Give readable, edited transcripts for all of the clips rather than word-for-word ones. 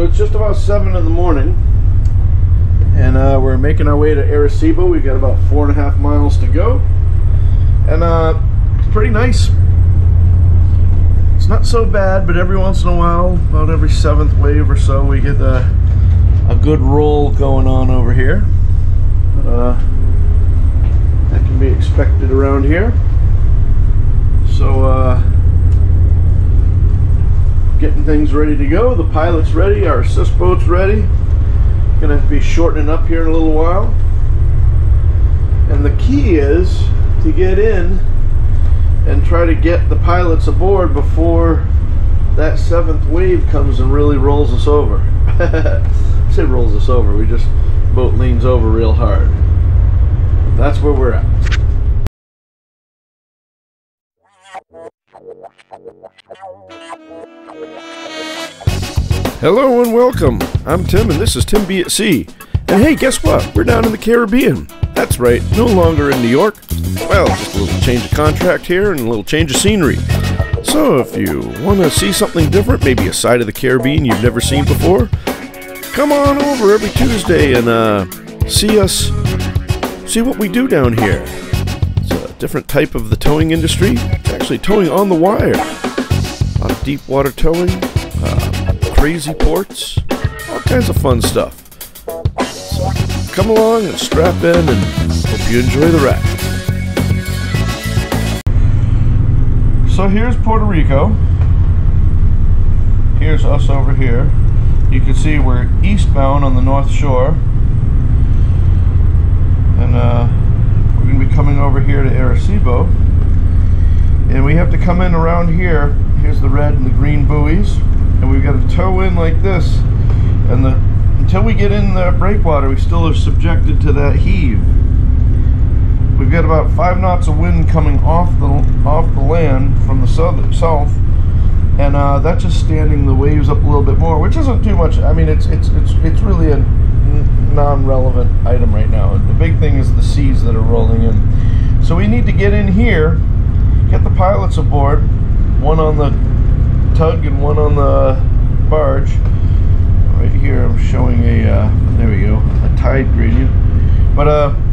So it's just about 7 in the morning, and we're making our way to Arecibo. We've got about 4.5 miles to go, and it's pretty nice. It's not so bad, but every once in a while, about every 7th wave or so, we get a good roll going on over here. That can be expected around here. So getting things ready to go. The pilot's ready, our assist boat's ready. Gonna be shortening up here in a little while. And the key is to get in and try to get the pilots aboard before that 7th wave comes and really rolls us over. I say rolls us over, we just, boat leans over real hard. That's where we're at. Hello and welcome. I'm Tim and this is Tim B at Sea. And hey, guess what? We're down in the Caribbean. That's right, no longer in New York. Well, just a little change of contract here and a little change of scenery. So if you want to see something different, maybe a side of the Caribbean you've never seen before, come on over every Tuesday and see what we do down here. It's a different type of the towing industry. It's actually towing on the wire. A lot of deep water towing, crazy ports, all kinds of fun stuff. Come along and strap in and hope you enjoy the ride. So here's Puerto Rico. Here's us over here. You can see we're eastbound on the north shore, and we're going to be coming over here to Arecibo, and we have to come in around here. Here's the red and the green buoys, and we've got to tow in like this, and until we get in the breakwater we still are subjected to that heave. We've got about 5 knots of wind coming off the land from the south. And that's just standing the waves up a little bit more, which isn't too much. I mean, it's really a non-relevant item right now. The big thing is the seas that are rolling in. So we need to get in here, get the pilots aboard, one on the tug and one on the barge. Right here, I'm showing a there we go, a tide gradient. But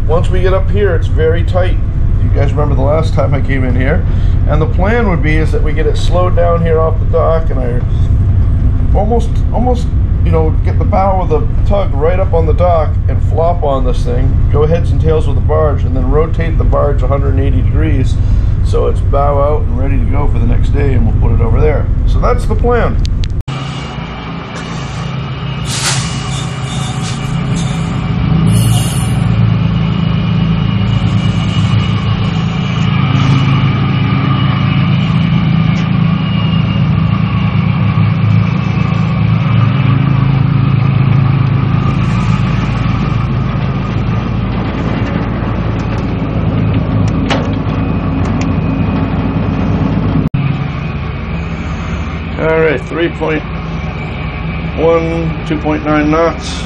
once we get up here, it's very tight. You guys remember the last time I came in here, and the plan would be is that we get it slowed down here off the dock, and I almost you know, get the bow of the tug right up on the dock and flop on this thing, go heads and tails with the barge, and then rotate the barge 180 degrees so it's bow out and ready to go for the next day, and we'll put it over there. So that's the plan. All right, 3.1, 2.9 knots.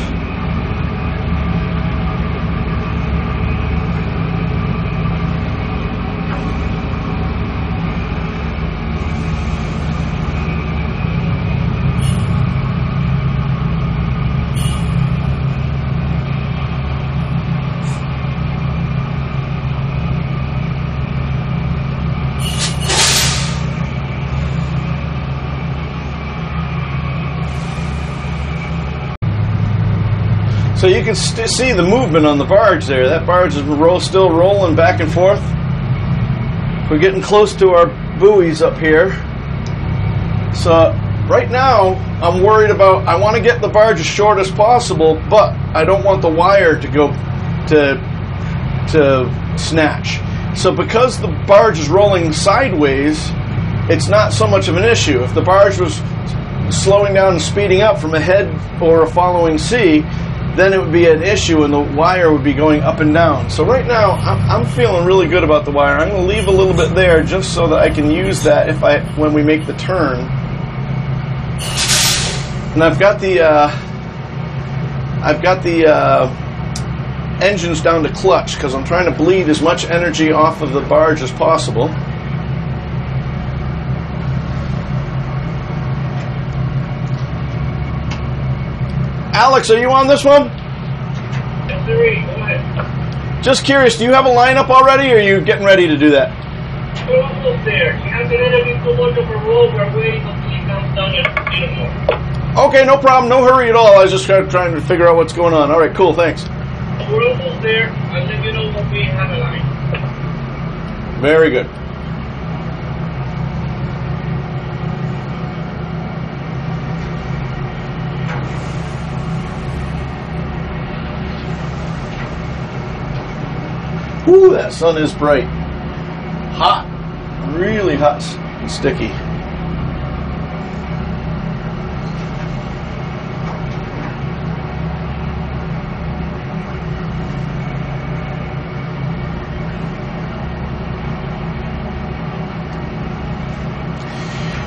So you can see the movement on the barge there. That barge is still rolling back and forth. We're getting close to our buoys up here. So right now, I'm worried about, I want to get the barge as short as possible, but I don't want the wire to go to snatch. So because the barge is rolling sideways, it's not so much of an issue. If the barge was slowing down and speeding up from ahead or a following sea, then it would be an issue and the wire would be going up and down. So right now, I'm feeling really good about the wire. I'm going to leave a little bit there just so that I can use that if when we make the turn. And I've got the engines down to clutch because I'm trying to bleed as much energy off of the barge as possible. Alex, are you on this one? Yes, sir. Go ahead. Just curious, do you have a lineup already, or are you getting ready to do that? We're almost there. She has an interview for one of her roles. We're waiting until she comes down and get them more. Okay, no problem. No hurry at all. I was just trying to figure out what's going on. All right, cool. Thanks. We're almost there. I'll let you know when we have a line. Very good. Ooh, that sun is bright. Hot, really hot and sticky.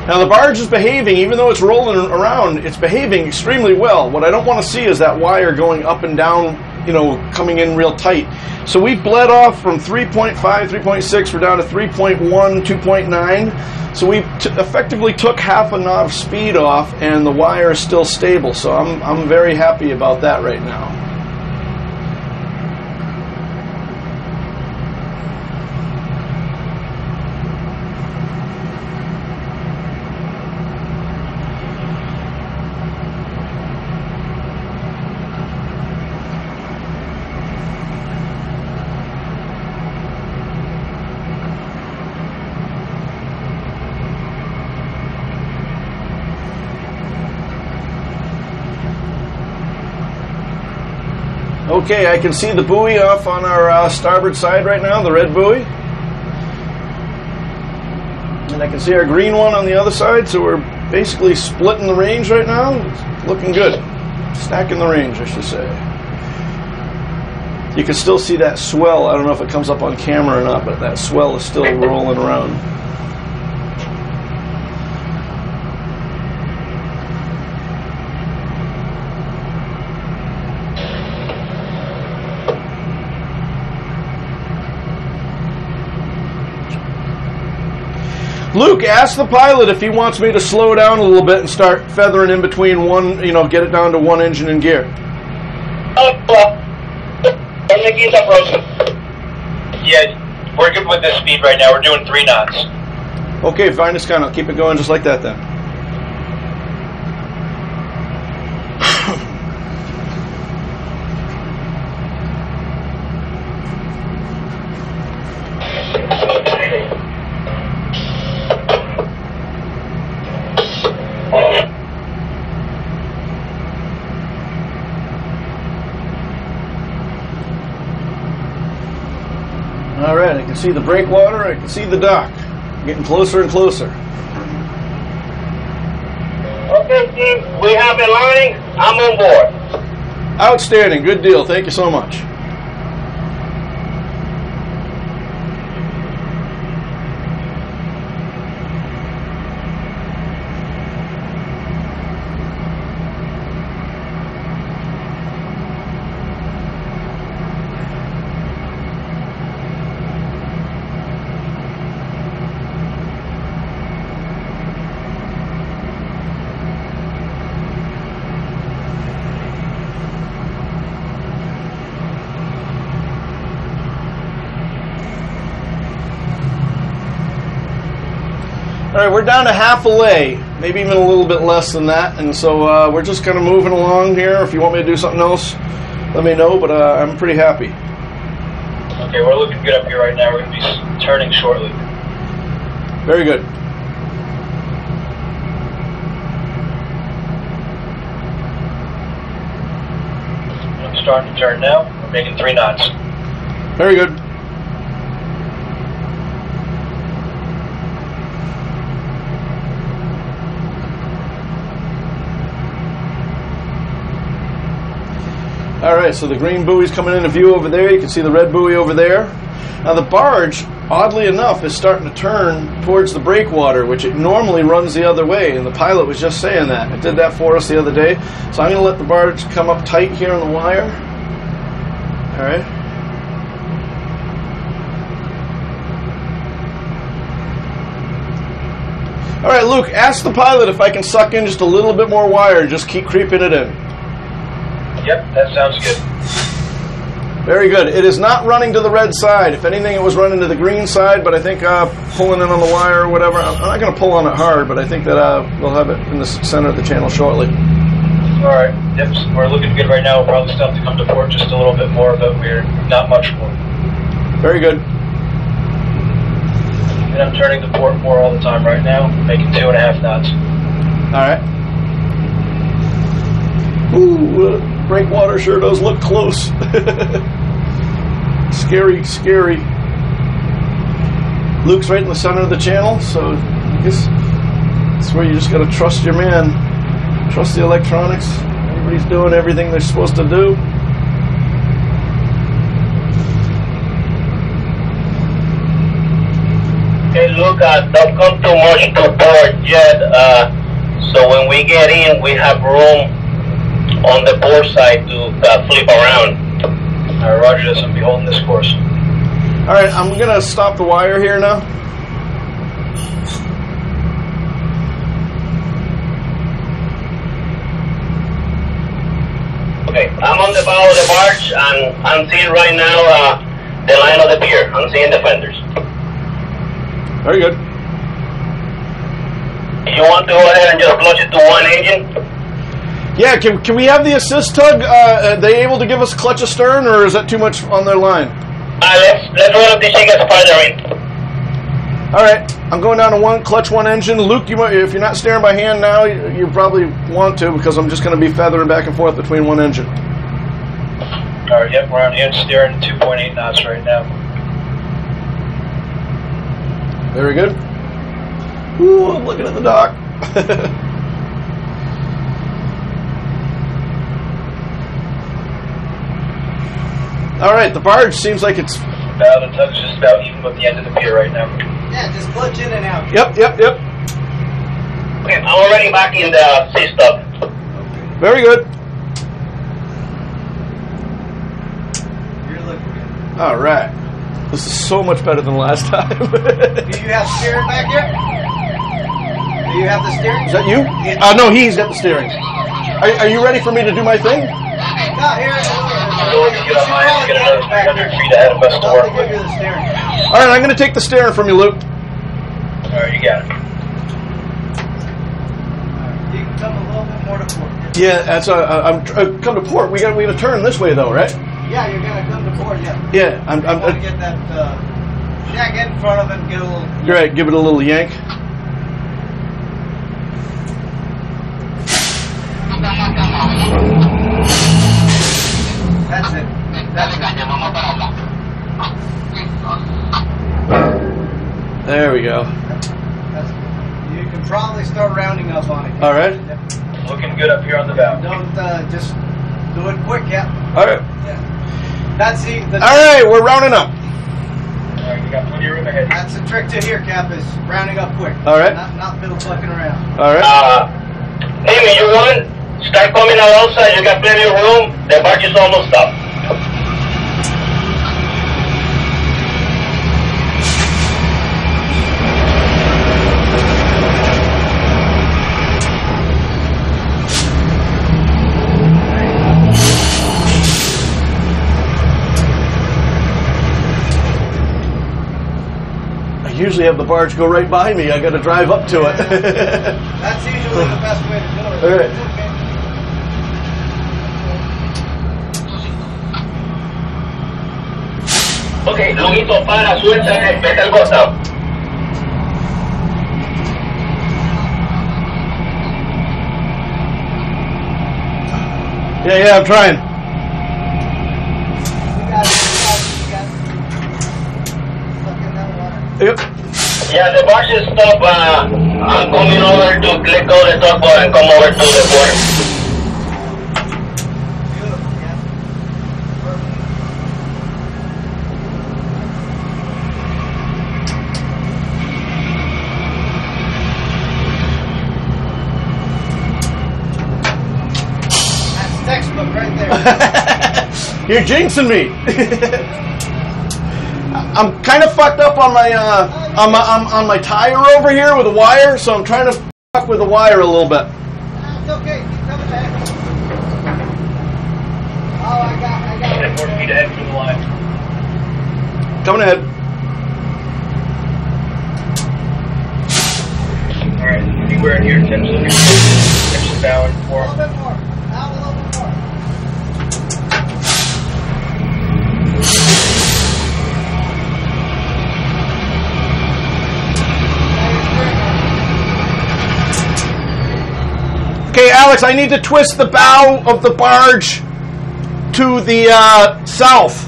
Now the barge is behaving, even though it's rolling around, it's behaving extremely well. What I don't want to see is that wire going up and down, you know, coming in real tight. So we bled off from 3.5, 3.6, we're down to 3.1, 2.9. So we effectively took half a knot of speed off, and the wire is still stable. So I'm very happy about that right now. Okay, I can see the buoy off on our starboard side right now, the red buoy. And I can see our green one on the other side, so we're basically splitting the range right now. It's looking good. Stacking the range, I should say. You can still see that swell. I don't know if it comes up on camera or not, but that swell is still rolling around. Luke, ask the pilot if he wants me to slow down a little bit and start feathering in between one, you know, get it down to one engine and gear. Yeah, we're good with this speed right now. We're doing 3 knots. Okay, fine, it's kind of keep it going just like that then. I can see the breakwater, I can see the dock. I'm getting closer and closer. Okay, team, we have a line. I'm on board. Outstanding, good deal. Thank you so much. Alright, we're down to half a lay, maybe even a little bit less than that, and so we're just kind of moving along here. If you want me to do something else, let me know, but I'm pretty happy. Okay, we're looking good up here right now. We're going to be turning shortly. Very good. I'm starting to turn now. We're making 3 knots. Very good. Alright, so the green buoy's coming into view over there. You can see the red buoy over there. Now the barge, oddly enough, is starting to turn towards the breakwater, which it normally runs the other way, and the pilot was just saying that. It did that for us the other day. So I'm going to let the barge come up tight here on the wire. Alright. Alright, Luke, ask the pilot if I can suck in just a little bit more wire and just keep creeping it in. Yep, that sounds good. Very good. It is not running to the red side. If anything, it was running to the green side, but I think pulling in on the wire or whatever, I'm not going to pull on it hard, but I think that we'll have it in the center of the channel shortly. All right. Yep, we're looking good right now. We'll probably still have to come to port just a little bit more, but we're not much more. Very good. And I'm turning the port more all the time right now, making 2.5 knots. All right. Ooh, breakwater sure does look close. Scary, scary. Luke's right in the center of the channel, so I guess that's where you just gotta trust your man. Trust the electronics. Everybody's doing everything they're supposed to do. Hey Luke, don't come too much to port yet. So when we get in, we have room on the port side to flip around. All right, roger this. I'm beholding this course. All right, I'm going to stop the wire here now. Okay, I'm on the bow of the barge, and I'm seeing right now the line of the pier. I'm seeing the fenders. Very good. You want to go ahead and just clutch it to one engine? Yeah, can we have the assist tug? Are they able to give us clutch astern, or is that too much on their line? Let's run up the shake as farther in. All right, I'm going down to one clutch, one engine. Luke, you might, if you're not steering by hand now, you probably want to, because I'm just going to be feathering back and forth between one engine. All right, yep, we're on hand steering 2.8 knots right now. Very good. Ooh, I'm looking at the dock. All right, the barge seems like it's about, the tug's just about even with the end of the pier right now. Yeah, just clutch in and out. Yep. Okay, I'm already back in the sea stop. Very good. You're looking good. All right. This is so much better than last time. Do you have steering back here? Do you have the steering? Is that you? Yeah. No, he's got the steering. Are you ready for me to do my thing? Not here. Alright, I'm going to take the steering from you, Luke. Alright, you got it. You can come a little bit more to port. Yeah, that's I'm come to port. We got to turn this way, though, right? Yeah, you're going to come to port, yeah. Yeah, I'm going to get that jack in front of it and get a little... You're right, give it a little yank. That's it. That's it. There we go. You can probably start rounding up on it. All right. Yep. Looking good up here on the bow. Don't just do it quick, yeah. All right. Yeah. That's the. All right, we're rounding up. All right, you got plenty of room ahead. That's the trick to here, Cap, is rounding up quick. All right. Not middle fucking around. All right. Amy, you want? Start coming out outside, you got plenty of room, the barge is almost up. I usually have the barge go right by me, I gotta drive up to it. That's usually the best way to do it. All right. Okay, Luguito, para, suelta, vete al costado. Yeah, I'm trying. Yep. Yeah, the barge is stopped. I'm coming over to click on the top bar and come over to the port. You're jinxing me. I'm kind of fucked up on my tire over here with a wire, so I'm trying to fuck with the wire a little bit. It's okay. Keep coming back. I got 4 feet ahead from the line. Coming ahead. Alright, anywhere in here, 10 to down, 4. A little bit more. Out a little bit more. Okay, Alex, I need to twist the bow of the barge to the south.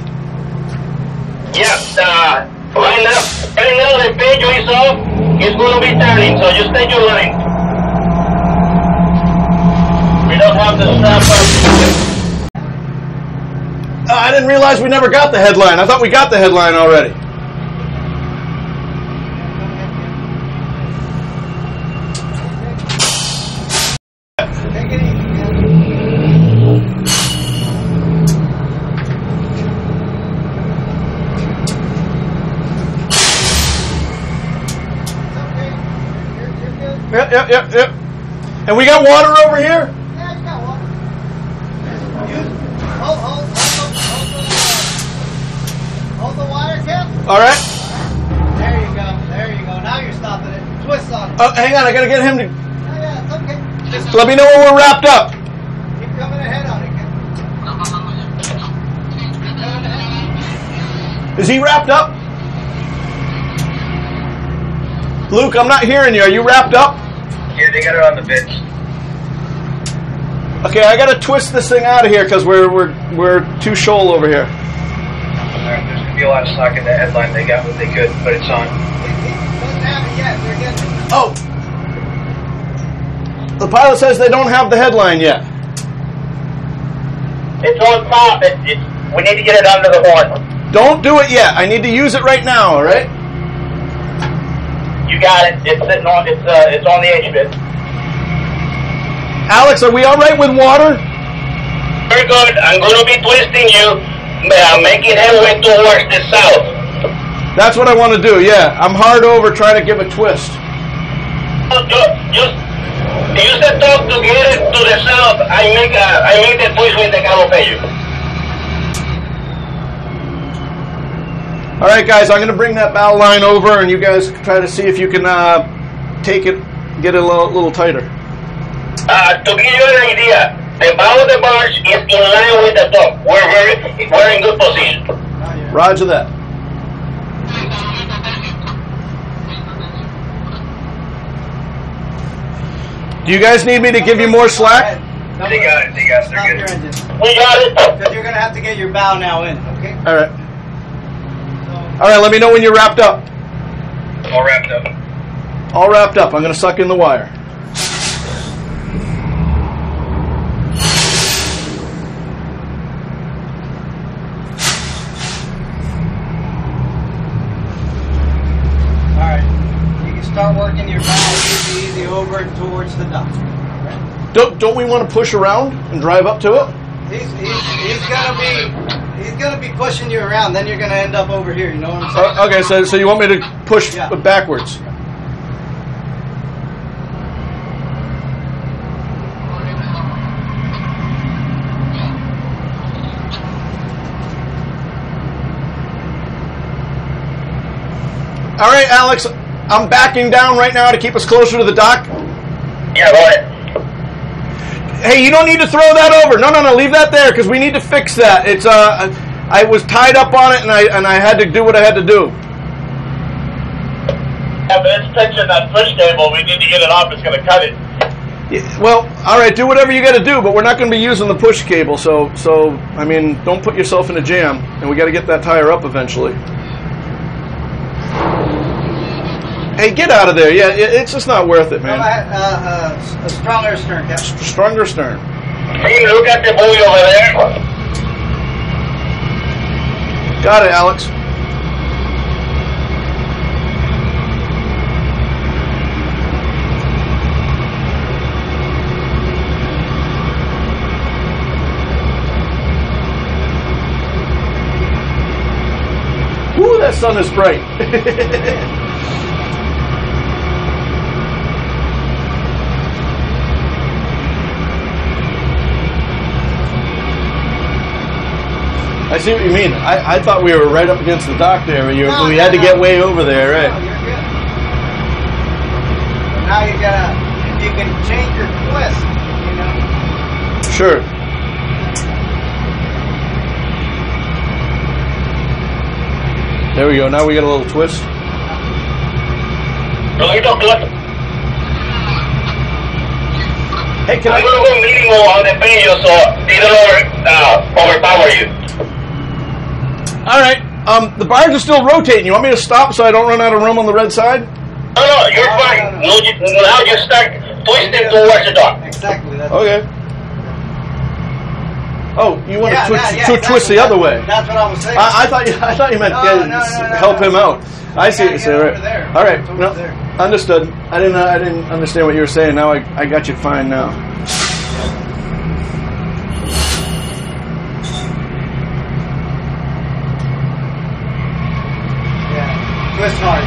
Yes, right now the page we saw is going to be turning, so just take your line. We don't have to stop. I didn't realize we never got the headline. I thought we got the headline already. Yep. And we got water over here? Yeah, you got water. Hold the wire tip. Alright. There you go. There you go. Now you're stopping it. Twist on it. Hang on. I got to get him to... Oh, yeah, it's okay. Just let me know when we're wrapped up. Keep coming ahead on it, Ken. Is he wrapped up? Luke, I'm not hearing you. Are you wrapped up? Yeah, they got it on the bench. Okay, I gotta twist this thing out of here because we're too shoal over here. Alright, there's gonna be a lot of stock in that headline. They got what they could, but it's on. It doesn't have it yet. They're getting it. Oh, the pilot says they don't have the headline yet. It's on top. We need to get it under the horn. Don't do it yet. I need to use it right now. All right. You got it. It's sitting on. It's on the edge of it. Alex, are we all right with water? Very good. I'm going to be twisting you, making headway towards the south. That's what I want to do. Yeah, I'm hard over trying to give a twist. Use the top to get it to the south. I make the twist with the galopello. All right, guys, I'm going to bring that bow line over, and you guys try to see if you can take it, get it a little tighter. To give you an idea, the bow of the barge is in line with the top. We're in good position. Roger that. Do you guys need me to give you more slack? They got it. They're good. We got it. Because you're going to have to get your bow now in, okay? All right. All right, let me know when you're wrapped up. All wrapped up. All wrapped up. I'm going to suck in the wire. All right. You can start working your bow easy over towards the dock. Right? Don't we want to push around and drive up to it? He's gonna be pushing you around. Then you're gonna end up over here. You know what I'm saying? Okay, so you want me to push backwards? All right, Alex, I'm backing down right now to keep us closer to the dock. Yeah, go ahead. Hey, you don't need to throw that over. No, leave that there because we need to fix that. It's I was tied up on it and I had to do what I had to do. Yeah, but it's touching that push cable. We need to get it off. It's going to cut it. Yeah, well, all right, do whatever you got to do, but we're not going to be using the push cable. So I mean, don't put yourself in a jam. And we got to get that tire up eventually. Hey, get out of there. Yeah, it's just not worth it, man. A stronger stern, Captain. Stronger stern. Hey, look at the buoy over there. Got it, Alex. Woo, that sun is bright. I see what you mean. I thought we were right up against the dock there, but we had to get way over there, right? No, you're good. Now you gotta, you can change your twist, you know? Sure. There we go. Now we got a little twist. Hey, can I go to a meeting on the page, so they don't overpower you. All right. The bars are still rotating. You want me to stop so I don't run out of room on the red side? No, no, you're fine. No, you, now you start twisting towards the dock. Exactly. That's okay. Oh, you want to twist the other way? That's what I was saying. I thought you meant help him out. I see what you're saying. Right. All right, no, understood. I didn't understand what you were saying. Now I got you fine now. Yeah, twist hard.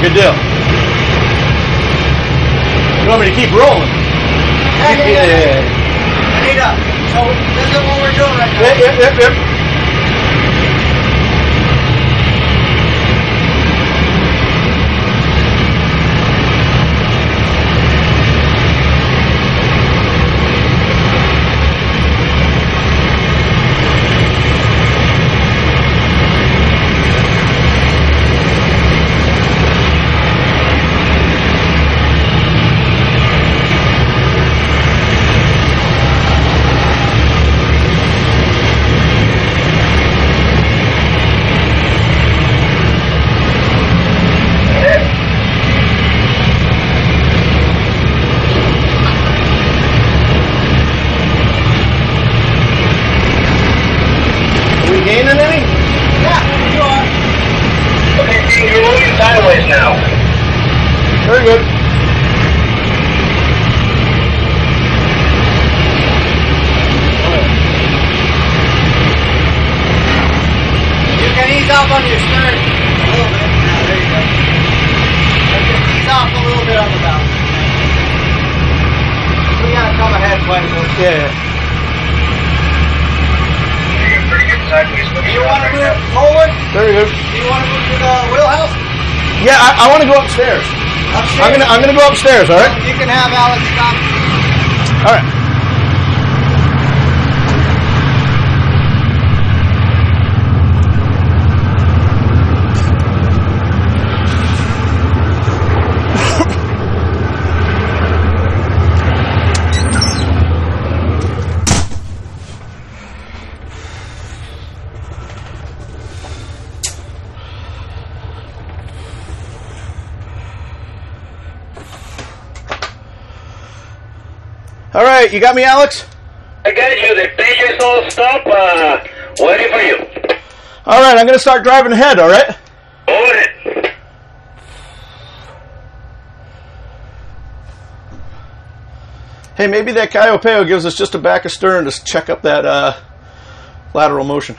Good deal. You want me to keep rolling? Yeah. Hey, up. So this is what we're doing right now. Yep. I'm gonna go upstairs, all right? You can have Alex stop. All right. All right, you got me, Alex? I got you. The page is all stopped. Waiting for you. All right, I'm going to start driving ahead, all right? Hold it. Hey, maybe that Callao gives us just a back of stern to check up that lateral motion.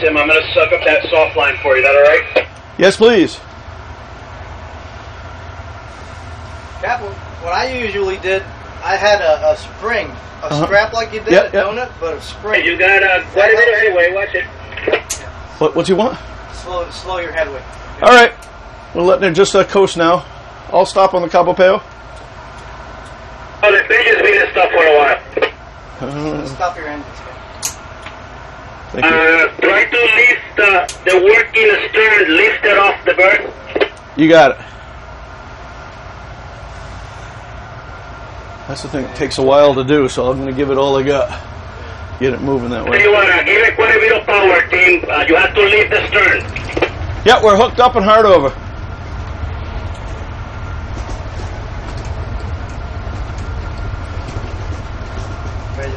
Tim, I'm going to suck up that soft line for you. Is that all right? Yes, please. That, what I usually did, I had a spring, a strap like you did, a donut, but a spring. Hey, you got quite a bit of headway. Watch it. What do you want? Slow your headway. Okay. All right. We're letting it just coast now. I'll stop on the Cabo Peo. Oh, the fish has been stuck for a while. Stop your engines. Try to leave the work in the stern lifted off the berth? You got it. That's the thing. It takes a while to do, so I'm going to give it all I got. Get it moving that way. Tell you what, give it quite a bit of power, team. You have to leave the stern. Yeah, we're hooked up and hard over.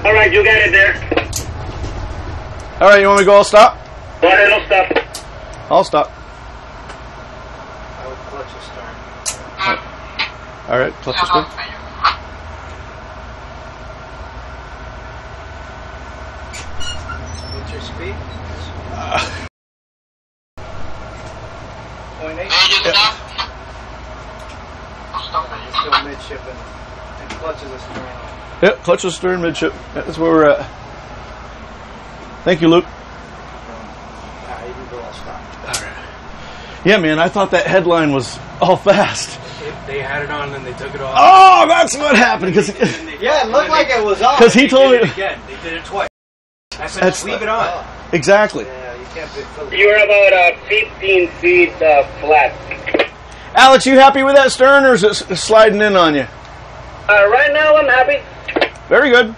All right, you got it there. All right, you want me to go? I'll stop. Go ahead, I'll stop. I'll stop. I will clutch the stern. All right, clutch the stern. What's your speed? 0.8. Yep. Stop. You're still midship and clutches the stern. Yep, clutch the stern midship. That's where we're at. Thank you, Luke. You can go, I'll stop. All right. Yeah, man, I thought that headline was all fast. They had it on and they took it off. Oh, that's what happened. Cause yeah, it looked like it was off. Because he told me. Again, they did it twice. I said, just leave it on. Exactly. Yeah, you can't. You're about 15 feet flat. Alex, you happy with that stern, or is it sliding in on you? Right now, I'm happy. Very good.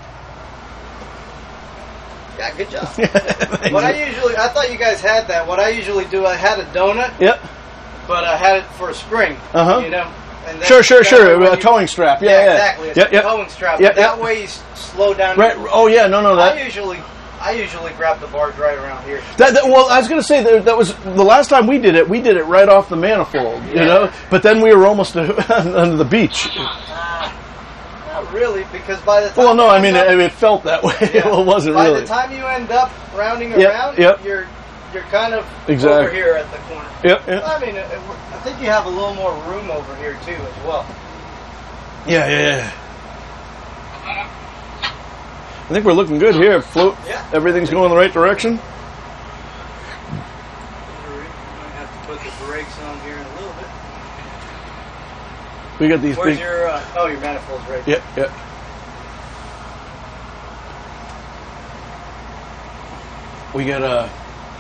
Yeah, good job. I thought you guys had that. What I usually do, I had a donut. Yep. But I had it for a spring. Uh huh. You know. And sure. A towing strap. Yeah. Exactly. It's a towing strap. Yep, that way you slow down. Right. Oh yeah. No. I usually grab the barge right around here. Well, I was going to say that was the last time we did it. We did it right off the manifold. Yeah. You know. But then we were almost under the beach. Really, because by the time it felt that way. Yeah. Well, it wasn't really. By the time you end up rounding around, you're kind of over here at the corner. Yep. I mean, I think you have a little more room over here too, as well. Yeah. I think we're looking good here. Float. Yeah. Everything's going the right direction. We might have to put the brakes on here in a little bit. We got these. Where's your? Your manifold's right there. Yep. We got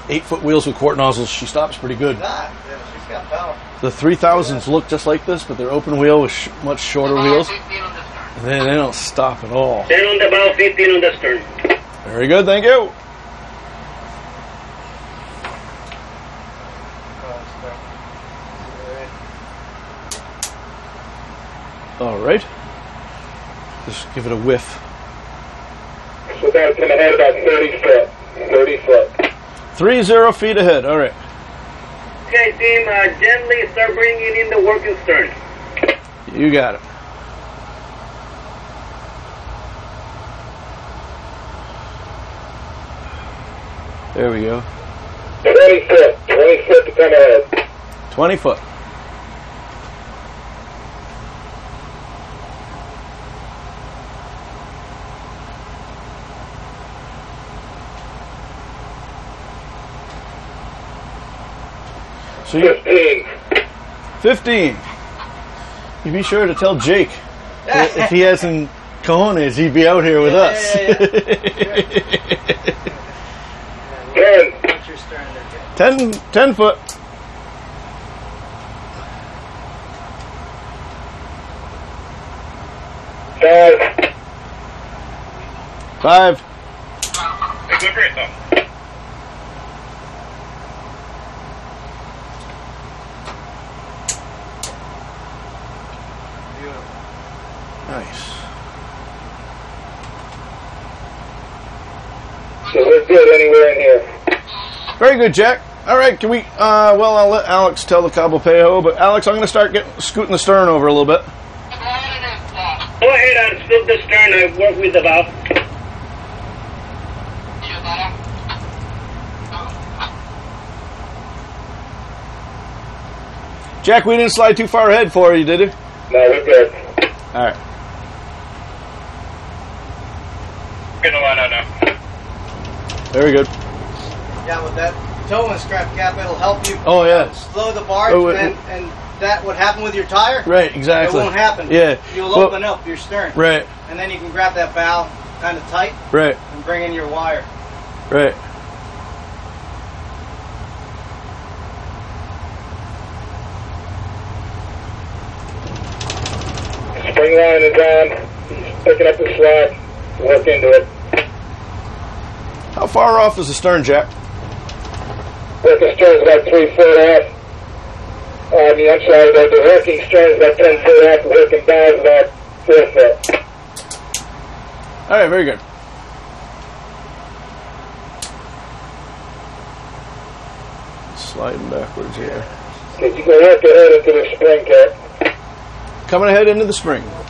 8-foot wheels with quart nozzles. She stops pretty good. Yeah, she's got power. The 3000s look just like this, but they're open wheel with much shorter wheels. They don't stop at all. They're on the bow, 15 on the stern. Very good, thank you. All right, just give it a whiff. So that's going to head about 30 foot. 30 feet ahead, all right. Okay, team, gently start bringing in the working stern. You got it. There we go. 20 foot, 20 foot to come ahead. 20 foot. So 15. You be sure to tell Jake that if he has some cojones, he'd be out here with us. Yeah. 10 foot. Five. Hey, good rate, though. Nice. So we're good anywhere in here. Very good, Jack. All right, can we? I'll let Alex tell the Cabopejo, but Alex, I'm going to start scooting the stern over a little bit. Go ahead and scoot the stern. I work with the bow. Jack, we didn't slide too far ahead for you, did we? No, we're good. All right. No. Very good. Yeah, with that towing strap cap, it'll help you. Oh yeah. Slow the barge, and that would happen with your tire. Right, exactly. It won't happen. Yeah. You'll open up your stern. Right. And then you can grab that bow kind of tight. Right. And bring in your wire. Right. Green line is on. He's picking up the slack. Work into it. How far off is the stern, Jack? The stern's about 3 foot off. I'm sorry, the working stern's about 10 foot off. The working bow is about 4 foot. All right, very good. Sliding backwards here. Did you go right ahead into the spring, Cat? Coming ahead into the spring.